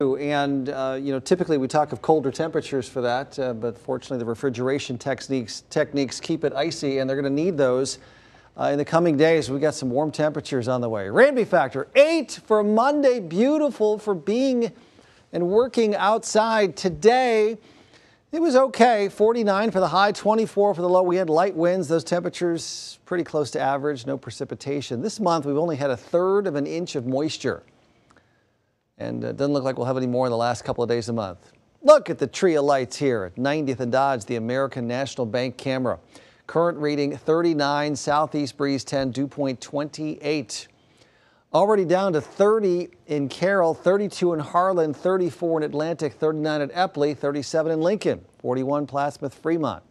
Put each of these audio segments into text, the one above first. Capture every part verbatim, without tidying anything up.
And uh, you know, typically we talk of colder temperatures for that, uh, but fortunately the refrigeration techniques techniques keep it icy, and they're going to need those uh, in the coming days. We got some warm temperatures on the way. Rainby Factor eight for Monday. Beautiful for being and working outside today. It was okay. forty-nine for the high, twenty-four for the low. We had light winds. Those temperatures pretty close to average. No precipitation. This month we've only had a third of an inch of moisture. And it uh, doesn't look like we'll have any more in the last couple of days of the month. Look at the tree of lights here at ninetieth and Dodge, the American National Bank camera. Current reading thirty-nine, southeast breeze ten, dew point twenty-eight. Already down to thirty in Carroll, thirty-two in Harlan, thirty-four in Atlantic, thirty-nine at Epley, thirty-seven in Lincoln, forty-one Plattsmouth, Fremont.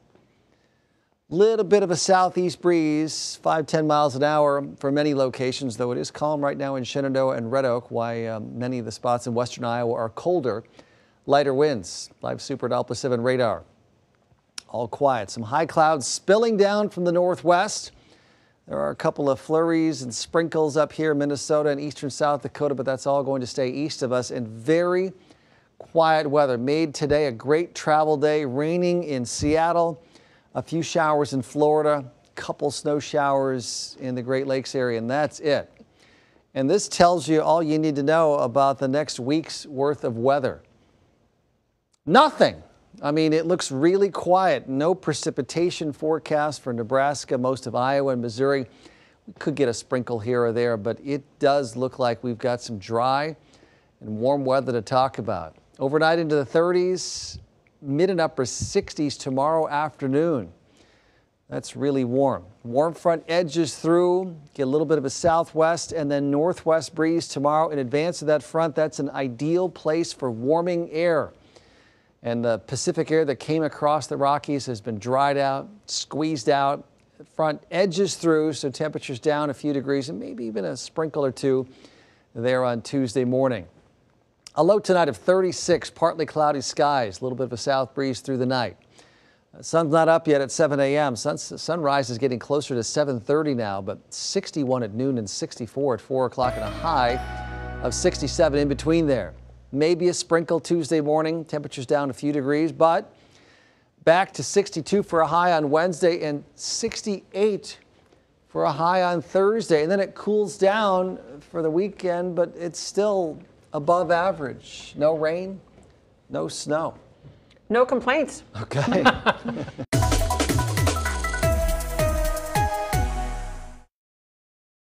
Little bit of a southeast breeze, five to ten miles an hour for many locations, though it is calm right now in Shenandoah and Red Oak, why um, many of the spots in western Iowa are colder. Lighter winds. Live Super at Alpha seven radar. All quiet. Some high clouds spilling down from the northwest. There are a couple of flurries and sprinkles up here in Minnesota and eastern South Dakota, but that's all going to stay east of us, and very quiet weather. Made today a great travel day. Raining in Seattle. A few showers in Florida, couple snow showers in the Great Lakes area, and that's it. And this tells you all you need to know about the next week's worth of weather. Nothing. I mean, it looks really quiet. No precipitation forecast for Nebraska, most of Iowa and Missouri. We could get a sprinkle here or there, but it does look like we've got some dry and warm weather to talk about. Overnight into the thirties. Mid and upper sixties tomorrow afternoon. That's really warm. Warm front edges through, get a little bit of a southwest and then northwest breeze tomorrow in advance of that front. That's an ideal place for warming air. And the Pacific air that came across the Rockies has been dried out, squeezed out. Front edges through, so temperatures down a few degrees and maybe even a sprinkle or two there on Tuesday morning. A low tonight of thirty-six, partly cloudy skies, a little bit of a south breeze through the night. Uh, sun's not up yet at seven A M Sun, sunrise is getting closer to seven thirty now, but sixty-one at noon and sixty-four at four o'clock and a high of sixty-seven in between there. Maybe a sprinkle Tuesday morning, temperatures down a few degrees, but back to sixty-two for a high on Wednesday and sixty-eight for a high on Thursday. And then it cools down for the weekend, but it's still above average. No rain, no snow. No complaints. Okay.